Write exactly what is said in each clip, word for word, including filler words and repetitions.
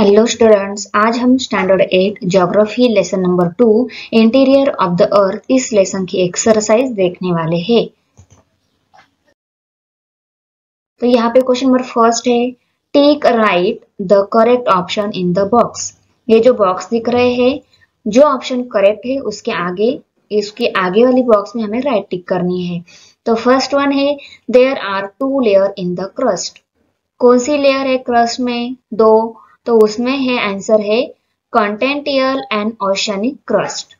Hello students, आज हम standard eight geography lesson number two interior of the earth इस lesson की exercise देखने वाले हैं। तो यहाँ पे क्वेश्चन नंबर फर्स्ट है, take right the correct option in the box. ये जो बॉक्स दिख रहे हैं, जो ऑप्शन करेक्ट है उसके आगे इसके आगे वाली बॉक्स में हमें राइट टिक करनी है। तो फर्स्ट वन है, there are two layer in the crust. कौन सी लेयर है क्रस्ट में? दो। तो उसमें है आंसर है कॉन्टिनेंटल एंड ओशियनिक क्रस्ट।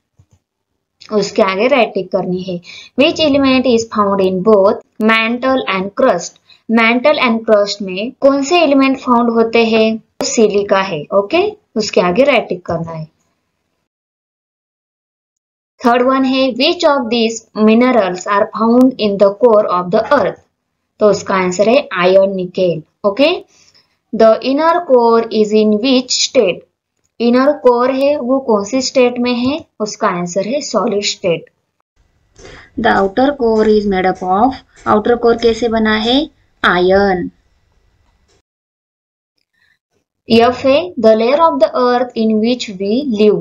उसके आगे राइट टिक करनी है। Which element is found in both mantle and crust. Mantle and crust में कौन से एलिमेंट फाउंड होते हैं? सिलिका है। ओके, उसके आगे राइट टिक करना है। थर्ड वन है, which of these minerals are found in the core of the earth. तो उसका आंसर है iron, nickel. Okay, the inner core is in which state. Inner core है वो कौन सी स्टेट में है? उसका आंसर है solid state. The outer core is made up of. Outer core कैसे बना है? आयरन। एफ है, the layer of the earth in which we live.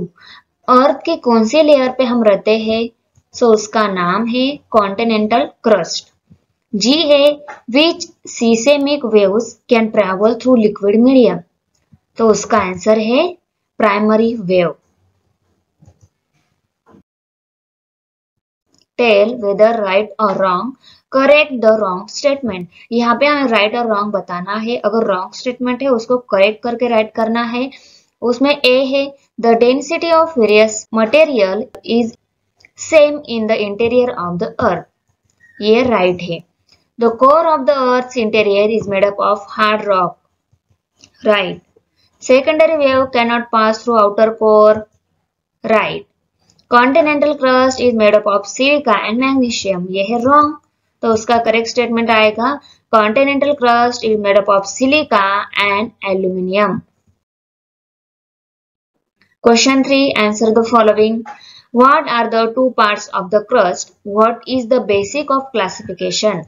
Earth के कौन से लेयर पे हम रहते हैं? सो उसका नाम है कॉन्टिनेंटल क्रस्ट। जी है, which seismic waves can travel through liquid medium. तो उसका आंसर है primary wave. Tell whether right और wrong, correct the wrong statement. यहाँ पे हमें राइट और रॉन्ग बताना है। अगर रॉन्ग स्टेटमेंट है उसको करेक्ट करके राइट करना है। उसमें ए है, the density of various material is same in the interior of the earth. ये राइट है। The core of the earth interior is made up of hard rock. Right. Secondary wave can not pass through outer core. Right. Continental crust is made up of silica and magnesium. ये है wrong. तो उसका correct statement आएगा, continental crust is made up of silica and aluminium. Question three, answer the following. What are the two parts of the crust? What is the basic of classification?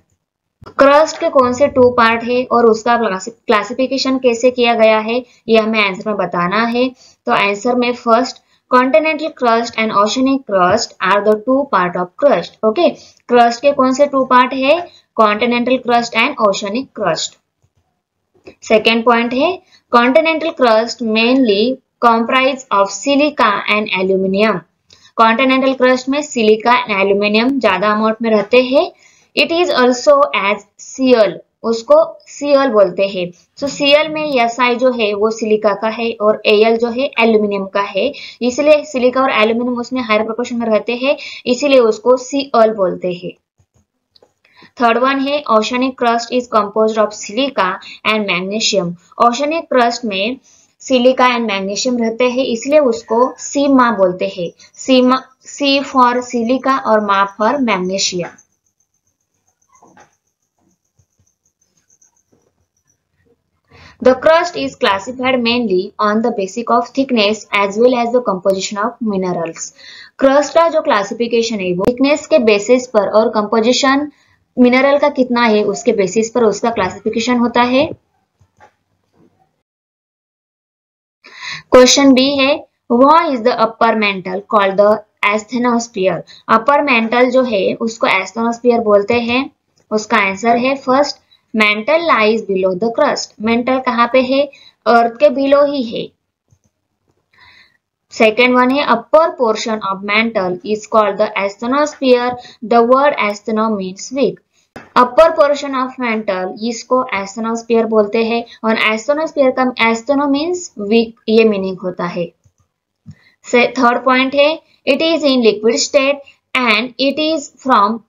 Crust के कौन से two part है और उसका classification कैसे किया गया है, यह हमें आंसर में बताना है। तो आंसर में first, continental crust and oceanic crust are the two part of crust. Okay, crust के कौन से टू पार्ट है? Continental crust and oceanic crust. Second point है, continental crust mainly comprise of silica and aluminium. Continental crust में silica and aluminium ज्यादा amount में रहते हैं। It is also as sial, उसको सीएल बोलते हैं। सो सीएल में एसआई जो है वो सिलिका का है और एएल जो है एल्यूमिनियम का है। इसलिए सिलिका और एल्यूमिनियम उसमें हायर प्रोपोर्शन में रहते हैं, इसीलिए उसको सीएल बोलते हैं। थर्ड वन है, oceanic crust is composed of silica and magnesium. Oceanic crust में सिलिका एंड मैग्नीशियम रहते हैं, इसलिए उसको सीमा बोलते हैं। सीमा, सी फॉर सिलिका और मा for magnesium. The crust is classified mainly on the basic of thickness as well as the composition of minerals. Crust का जो क्लासिफिकेशन है वो थिकनेस के बेसिस पर और कंपोजिशन मिनरल का कितना है उसके बेसिस पर उसका क्लासिफिकेशन होता है। क्वेश्चन बी है, वह is the upper mantle called the asthenosphere. Upper mantle जो है उसको एस्थेनोस्फीयर बोलते हैं। उसका आंसर है first, mantle lies below the crust. Mantle कहाँ पे है? अर्थ के बिलो ही है। सेकेंड वन है, upper portion of mantle is called the asthenosphere. The word astheno means weak. Upper portion of mantle इसको एस्थेनोस्फीयर बोलते हैं और एस्थेनोस्फीयर का एस्थेनो मींस वीक, ये मीनिंग होता है। थर्ड पॉइंट है, it is in liquid state and it is from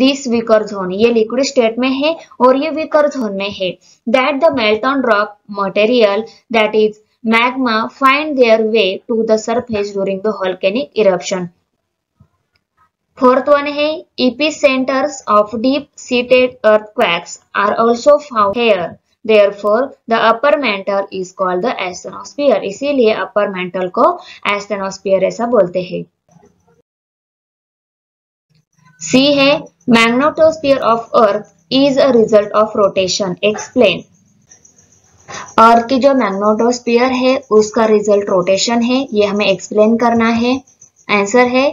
this weaker zone. ये लिक्विड स्टेट में है और ये वीकर जोन में है। That the melt on rock material that is magma find there way to the surface during the volcanic eruption. Fourth one है, epicentres of deep seated earthquakes are also found here, therefore the upper mantle is called the asthenosphere. इसीलिए upper mental को asthenosphere ऐसा बोलते हैं। C है, magnetosphere of earth is a result of rotation, explain. Earth की जो magnetosphere है उसका रिजल्ट रोटेशन है, ये हमें एक्सप्लेन करना है। आंसर है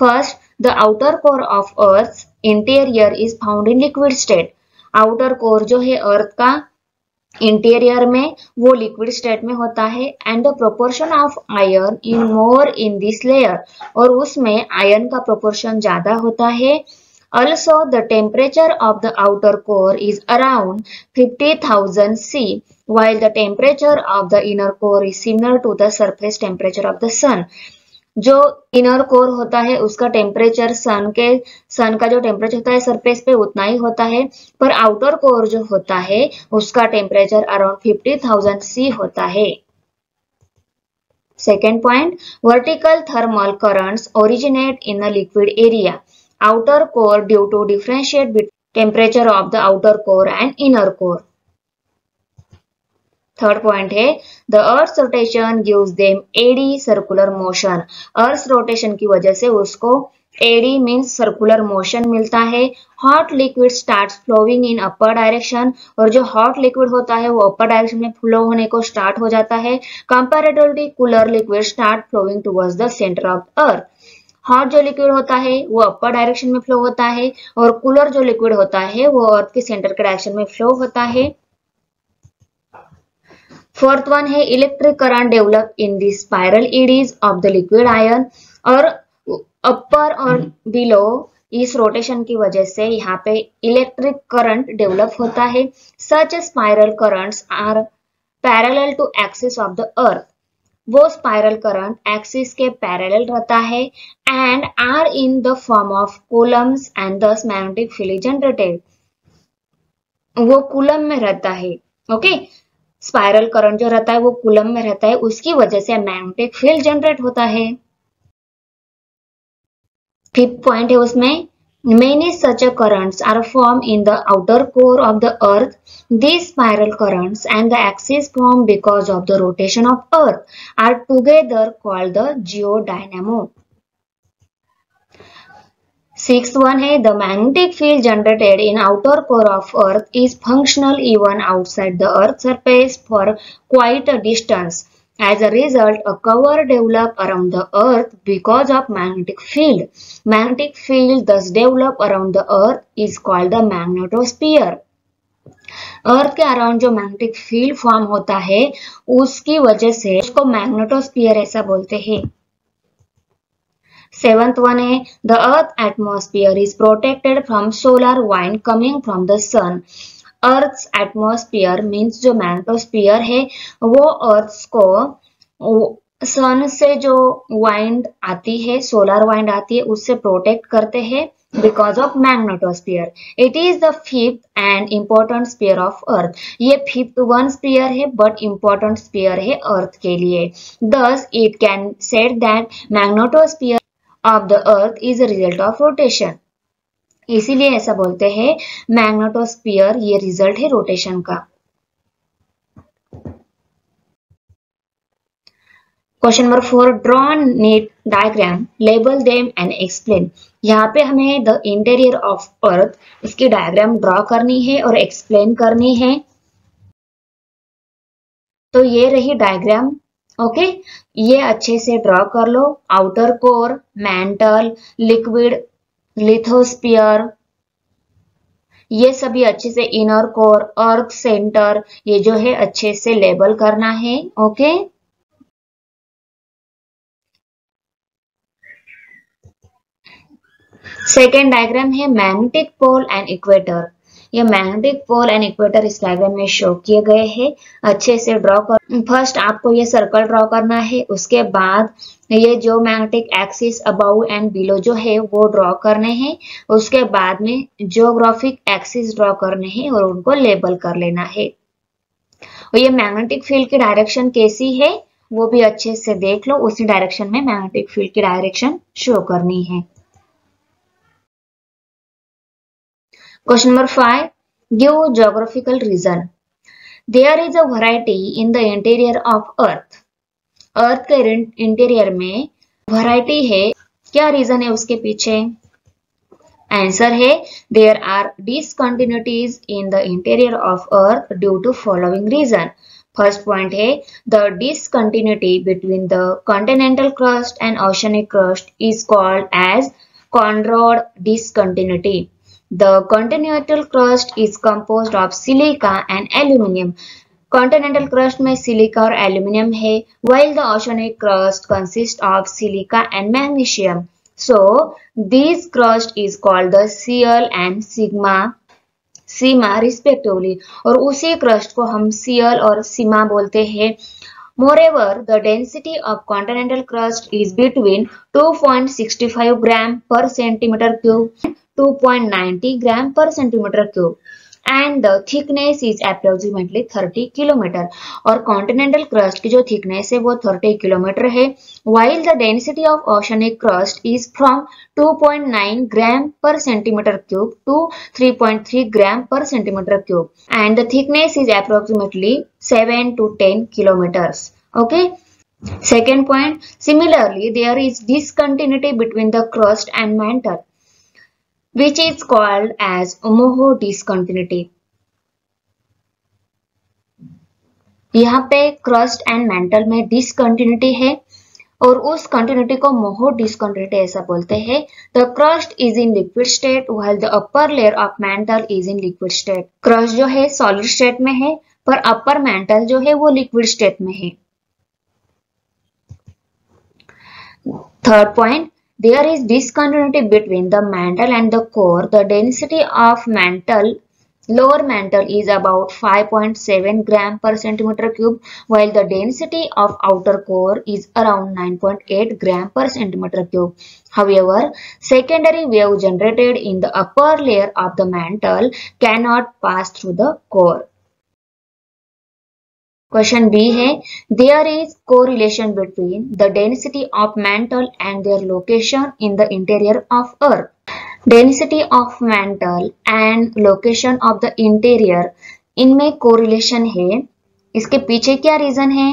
first, the outer core of earth interior is found in liquid state. Outer core जो है अर्थ का इंटीरियर में वो लिक्विड स्टेट में होता है। And the proportion of iron in more in this layer, और उसमें आयरन का प्रोपोर्शन ज्यादा होता है। Also the temperature of the outer core is around fifty thousand C while the temperature of the inner core is similar to the surface temperature of the sun. जो inner core होता है उसका temperature सन के सन का जो temperature होता है surface पे उतना ही होता है, पर आउटर कोर जो होता है उसका temperature around fifty thousand C होता है। Second point, vertical thermal currents originate in a liquid area outer core due to differentiate between temperature of the outer core and inner core. Third point है, the earth rotation gives them eddy circular motion. Earth rotation की वजह से उसको AD means circular motion मिलता है। Hot liquid start flowing in upper direction, और जो hot liquid होता है वो अपर डायरेक्शन में फ्लो होने को स्टार्ट हो जाता है। Comparatively cooler liquid start flowing towards the centre of earth. Hot जो लिक्विड होता है वो अपर डायरेक्शन में फ्लो होता है, और कूलर जो लिक्विड होता है वो अर्थ के सेंटर के डायरेक्शन में फ्लो होता है। फोर्थ वन है, electric current develop in the spiral eddies of the liquid iron, और अपर और बिलो इस रोटेशन की वजह से यहाँ पे इलेक्ट्रिक करंट डेवलप होता है। Such spiral currents are parallel to axis of the earth. वो स्पाइरल करंट एक्सिस के पैरेलल रहता है। And are in the form of columns and thus magnetic field generated. वो कूलम में रहता है। Okay okay? स्पाइरल करंट जो रहता है वो कूलम में रहता है, उसकी वजह से मैग्नेटिक फील्ड जनरेट होता है। फिफ्थ पॉइंट है, उसमें many such currents are form in the outer core of the earth. This spiral currents and the axis form because of the rotation of earth are together called the geodynamo. Sixth one है, the magnetic field generated in outer core of earth is functional even outside the earth surface for quite a distance. As a result a cover develop around the earth because of magnetic field. Magnetic field thus develop around the earth is called the magnetosphere. Earth के around जो magnetic field form होता है उसकी वजह से उसको magnetosphere ऐसा बोलते हैं। सेवंथ वन है, the earth atmosphere is protected from solar wind coming from the sun. Earth atmosphere means जो मैग्नेटोस्फीयर है वो अर्थ को सन से जो वाइंड आती है, सोलर वाइंड आती है, उससे प्रोटेक्ट करते हैं because of magnetosphere. It is the fifth and important sphere of earth. ये फिफ्थ वन स्फीयर है बट इम्पोर्टेंट स्फीयर है अर्थ के लिए। Thus it can said that magnetosphere of the earth is a result of rotation. इसीलिए ऐसा बोलते हैं magnetosphere, ये रिजल्ट है रोटेशन का। Question number four, draw neat diagram label them and explain. यहाँ पे हमें द इंटीरियर ऑफ अर्थ इसकी डायग्राम ड्रॉ करनी है और एक्सप्लेन करनी है। तो ये रही डायग्राम। Okay okay? ये अच्छे से ड्रॉ कर लो। Outer core, mantle, liquid, lithosphere, ये सभी अच्छे से, इनर कोर, अर्थ सेंटर, ये जो है अच्छे से लेबल करना है। Okay okay? सेकेंड डायग्राम है मैग्नेटिक पोल एंड इक्वेटर। ये मैग्नेटिक पोल एंड इक्वेटर इस डायग्राम में शो किए गए हैं। अच्छे से ड्रॉ कर, फर्स्ट आपको ये सर्कल ड्रॉ करना है, उसके बाद ये जो magnetic axis above and below जो है वो ड्रॉ करने हैं, उसके बाद में जियोग्राफिक एक्सिस ड्रॉ करने हैं और उनको लेबल कर लेना है। और ये मैग्नेटिक फील्ड की डायरेक्शन कैसी है वो भी अच्छे से देख लो, उसी डायरेक्शन में मैग्नेटिक फील्ड की डायरेक्शन शो करनी है। Question number five, give geographical reason. There is a variety in the interior of Earth. Earth के इंटीरियर में variety है, क्या reason है उसके पीछे? Answer है, there are discontinuities in the interior of Earth due to following reason. First point है, the discontinuity between the continental crust and oceanic crust is called as Conrod discontinuity. The continental crust is composed of silica and aluminium. Continental crust में silica और aluminium है, while the oceanic crust consists of silica and magnesium. So this crust is called the Seal and Sigma, Sima respectively. और उसी crust को हम Seal और Sima बोलते हैं. Moreover, the density of continental crust is between two point six five gram per centimeter cube, two point nine zero gram per centimeter cube. And the thickness is approximately thirty kilometer. और continental crust की जो thickness है वो thirty kilometer है, while the density of oceanic crust is from two point nine gram per centimeter cube to three point three gram per centimeter cube, and the thickness is approximately seven to ten kilometers. Okay. Second point, similarly there is discontinuity between the crust and mantle, which is called as Oumuamua discontinuity. यहाँ पे crust and mantle में discontinuity है और उस continuity को Oumuamua discontinuity ऐसा बोलते हैं. The crust is in liquid state while the upper layer of mantle is in liquid state. Crust जो है सॉलिड स्टेट में है पर अपर मेंटल जो है वो लिक्विड स्टेट में है. Third point, there is discontinuity between the mantle and the core. The density of mantle, lower mantle is about five point seven gram per centimeter cube, while the density of outer core is around nine point eight gram per centimeter cube. However, secondary wave generated in the upper layer of the mantle cannot pass through the core. Question B है, there is correlation between the density of mantle and their location in the interior of earth. Density of mantle and location of the interior, इनमें correlation है. इसके पीछे क्या reason है?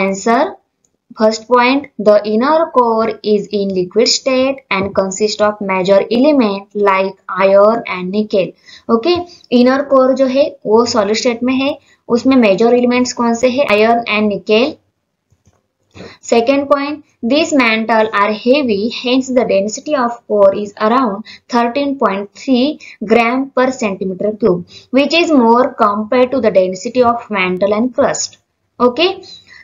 Answer, first point, the inner core is in liquid state and consist of major element like iron and nickel. Okay, inner core जो है वो solid state में है, उसमें मेजर एलिमेंट्स कौन से हैं? Iron and nickel. Second point, this mantle are heavy, hence the density of core is around thirteen point three gram per centimetre cube, which is more compare to the density of mantle and crust. Okay,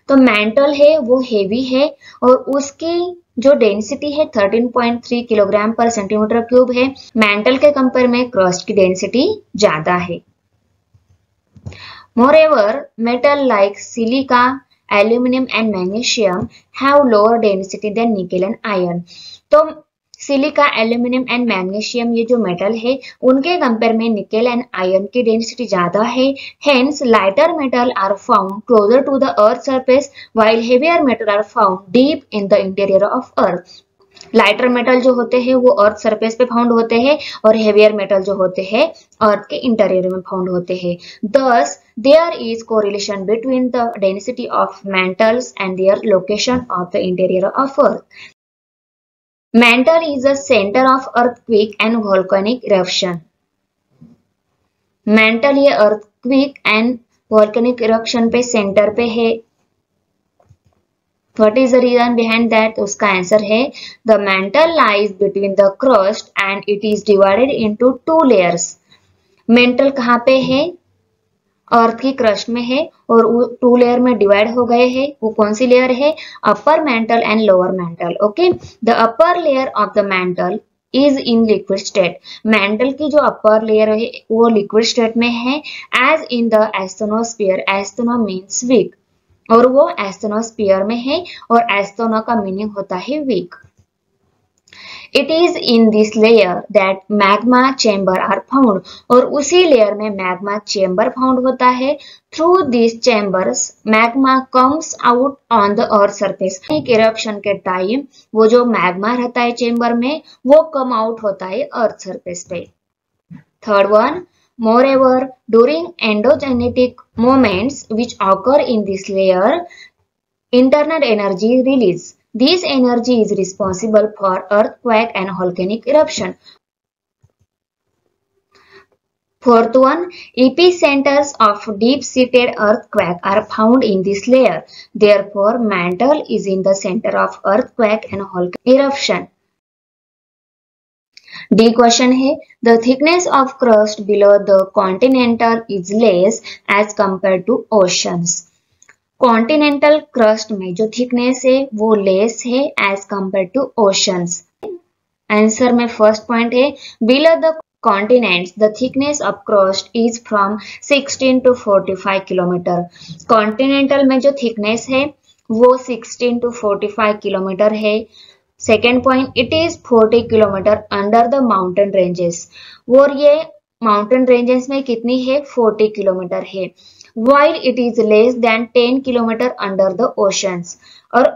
तो mantle है वो heavy है और उसकी जो density है thirteen point three kilogram per centimetre cube है. Mantle के कंपेयर में क्रस्ट की डेंसिटी ज्यादा है. Moreover, metal like silica, aluminium and magnesium have lower density than nickel and iron. तो सिलिका, एल्यूमिनियम एंड मैग्नीशियम ये जो मेटल है उनके कंपेयर में निकेल एंड आयरन की डेंसिटी ज्यादा है. Hence lighter metal are found closer to the earth surface while heavier metal are found deep in the interior of earth. Lighter metal जो होते हैं वो अर्थ सरफेस पे फाउंड होते हैं और हेवियर मेटल जो होते हैं अर्थ के इंटीरियर में फाउंड होते हैं. Thus there is correlation between the density of mantles and their location of the interior of earth. Mantle is the centre of earthquake and volcanic eruption. Mantle ये earthquake and volcanic eruption पे centre पे है. What is the reason behind that? उसका answer है, the mantle lies between the crust and it is divided into two layers. Mantle कहाँ पे है? अर्थ की क्रस्ट में है और वो टू लेयर में डिवाइड हो गए हैं. वो कौन सी लेयर है? Upper mantle and lower mantle. Okay, the upper layer of the mantle is in liquid state. Mantle की जो अपर लेयर है वो लिक्विड स्टेट में है. As in the asthenosphere, astheno means weak और वो एस्थेनोस्फीयर में है और एस्थेनो का मीनिंग होता है weak. It is in this layer that magma chamber are found और उसी लेयर में मैग्मा चैम्बर फाउंड होता है. Through this chambers magma comes out on the earth surface. एक इरप्शन के टाइम वो जो मैग्मा रहता है चैम्बर में वो कम आउट होता है अर्थ सरफेस पे. Third one, moreover, during endogenetic moments which occur in this layer, internal energy release. This energy is responsible for earthquake and volcanic eruption. Fourth one, epicenters of deep-seated earthquake are found in this layer. Therefore, mantle is in the center of earthquake and volcanic eruption. D question है, the thickness of crust below the continental is less as compared to oceans. Continental crust में जो thickness है वो less है as compare to oceans. Answer में first point है below the continents the thickness of crust is from sixteen to forty five kilometre. Continental में जो thickness है वो sixteen to forty five kilometre है. Second point, it is forty kilometre under the mountain ranges. और ये mountain ranges में कितनी है? फोर्टी किलोमीटर है. While it is less than ten kilometre under the oceans. और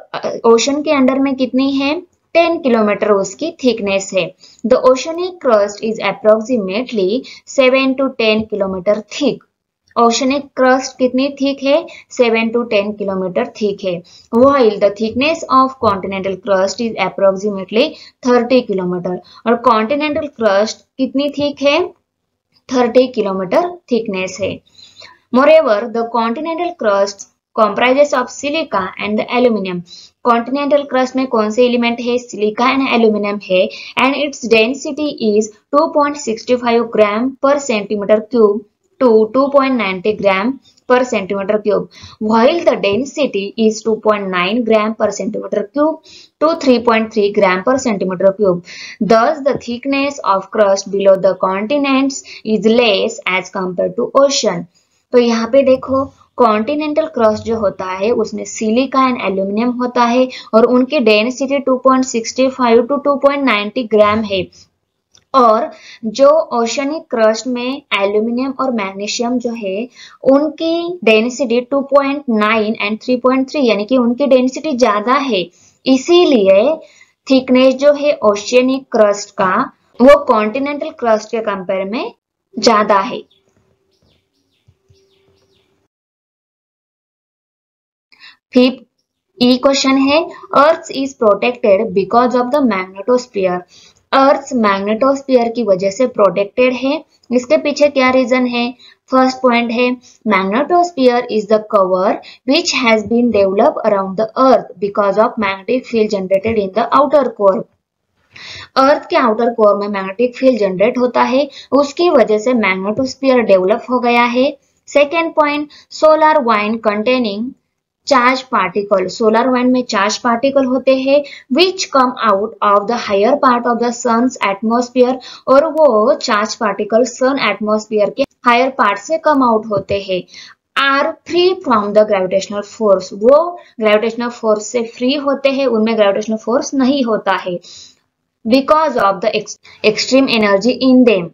ओशन के अंडर में कितनी है? टेन किलोमीटर उसकी थिकनेस है. The oceanic crust is approximately seven to ten kilometre thick. Oceanic crust कितनी थिक है? Seven to ten kilometre thick है. While the thickness of continental crust is approximately thirty kilometre. और continental crust कितनी thick है? Thirty kilometre thickness है. Moreover, the continental crust comprises of silica and the aluminium. Continental crust में कौन से element है? Silica and aluminium है. And its density is two point six five gram per centimetre cube to two point ninety gram per centimetre cube. While the density is two point nine gram per centimetre cube to three point three gram per centimetre cube. Thus, the thickness of crust below the continents is less as compared to ocean. तो यहाँ पे देखो, continental crust जो होता है उसमें silica and aluminium होता है और उनकी density two point six five to two point ninety gram है. और जो ओशनिक क्रस्ट में एल्यूमिनियम और मैग्नीशियम जो है उनकी density two point nine and three point three, यानी कि उनकी डेंसिटी ज्यादा है. इसीलिए थिकनेस जो है ओशनिक क्रस्ट का वो कॉन्टिनेंटल क्रस्ट के कंपेयर में ज्यादा है. फिफ्थ ई क्वेश्चन है, earth is protected because of the magnetosphere. Earth magnetosphere की वजह से प्रोटेक्टेड है. इसके पीछे क्या रीजन है? फर्स्ट पॉइंट है, magnetosphere is the cover which has been develop around the earth because of magnetic field generated in the outer core. Earth के आउटर कोर में मैग्नेटिक फील्ड जनरेट होता है, उसकी वजह से मैग्नेटोस्फीयर डेवलप हो गया है. Second point, solar wind containing charge particle. Solar wind में चार्ज पार्टिकल होते हैं which come out of the higher part of the sun's atmosphere. और वो चार्ज पार्टिकल सन एटमोस्फियर के हायर पार्ट से कम आउट होते हैं. Are free from the gravitational force. वो ग्रेविटेशनल फोर्स से फ्री होते हैं, उनमें ग्रेविटेशनल फोर्स नहीं होता है because of the extreme energy in them,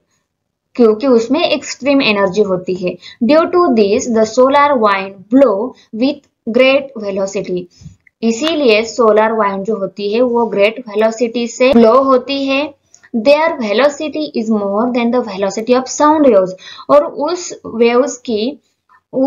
क्योंकि उसमें एक्सट्रीम एनर्जी होती है. Due to this the solar wind blow with great velocity. इसीलिए सोलर वाइन जो होती है वो ग्रेट वेलोसिटी से ब्लो होती है. Their velocity is more than the velocity of sound waves. और उस वेव्स की,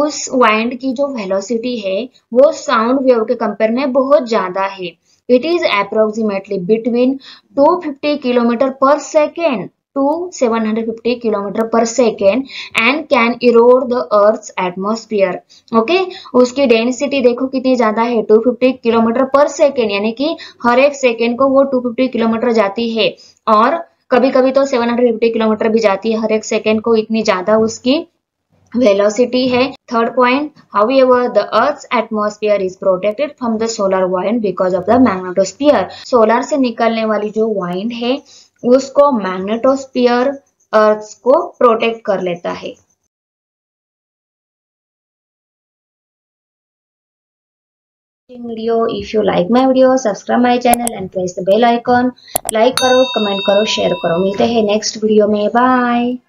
उस वाइंड की जो वेलोसिटी है वो साउंड वेव के कंपेयर में बहुत ज्यादा है. It is approximately between two fifty kilometre per second to seven hundred fifty kilometre per second and can erode the earth's atmosphere. Okay, उसकी डेंसिटी देखो कितनी ज्यादा है, two fifty kilometre per second, यानी कि हर एक सेकेंड को वो टू फिफ्टी किलोमीटर जाती है और कभी कभी तो सेवन हंड्रेड फिफ्टी किलोमीटर भी जाती है हर एक सेकेंड को. इतनी ज्यादा उसकी वेलोसिटी है. Third point, however the earth's atmosphere is protected from the solar wind because of the magnetosphere. Solar से निकलने वाली जो वाइंड है उसको मैग्नेटोस्फीयर अर्थ को प्रोटेक्ट कर लेता है. Video if you like my video subscribe my channel and press the bell icon. Like करो, कमेंट करो, शेयर करो. मिलते हैं नेक्स्ट वीडियो में. बाय.